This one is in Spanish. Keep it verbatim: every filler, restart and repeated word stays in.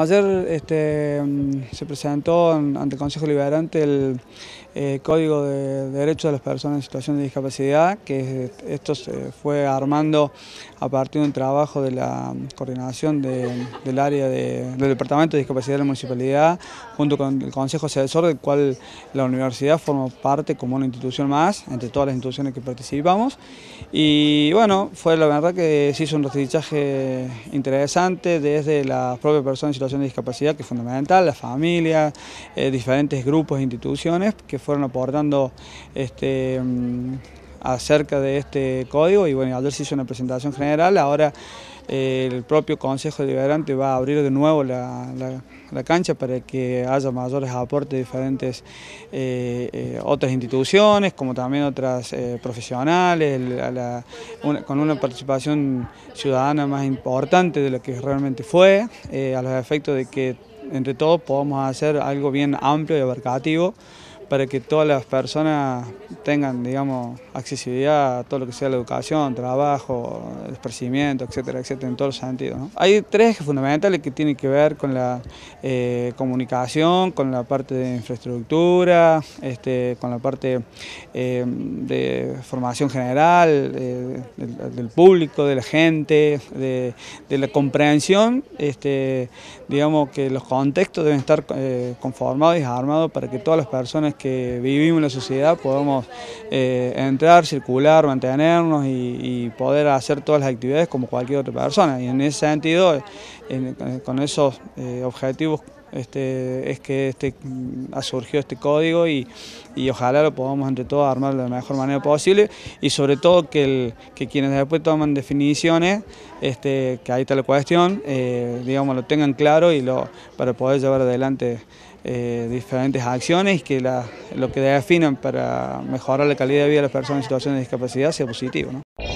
Ayer este, se presentó ante el Consejo Liberante el eh, Código de Derechos de las Personas en Situación de Discapacidad, que esto se fue armando a partir de un trabajo de la coordinación de, del área de, del Departamento de Discapacidad de la Municipalidad, junto con el Consejo Asesor, del cual la universidad forma parte como una institución más, entre todas las instituciones que participamos. Y bueno, fue la verdad que se hizo un refichaje interesante desde las propias personas situación de discapacidad, que es fundamental, las familias, eh, diferentes grupos e instituciones que fueron aportando este, acerca de este código. Y bueno, ayer se hizo una presentación general, ahora eh, el propio Consejo Deliberante va a abrir de nuevo la, la, la cancha para que haya mayores aportes de diferentes eh, eh, otras instituciones, como también otras eh, profesionales, la, la, una, con una participación ciudadana más importante de lo que realmente fue, eh, a los efectos de que entre todos podamos hacer algo bien amplio y abarcativo, para que todas las personas tengan, digamos, accesibilidad a todo lo que sea la educación, trabajo, esparcimiento, etcétera, etcétera, en todos los sentidos, ¿no? Hay tres fundamentales que tienen que ver con la eh, comunicación, con la parte de infraestructura, este, con la parte eh, de formación general, eh, del, del público, de la gente, de, de la comprensión, este, digamos que los contextos deben estar eh, conformados y armados para que todas las personas que vivimos en la sociedad podamos eh, entrar, circular, mantenernos y, y poder hacer todas las actividades como cualquier otra persona. Y en ese sentido, en, con esos eh, objetivos este, es que este, ha surgido este código y, y ojalá lo podamos entre todos armar de la mejor manera posible, y sobre todo que, el, que quienes después toman definiciones, este, que ahí está la cuestión, eh, digamos, lo tengan claro y lo, para poder llevar adelante Eh, diferentes acciones, que la, lo que definan para mejorar la calidad de vida de las personas en situación de discapacidad sea positivo, ¿no?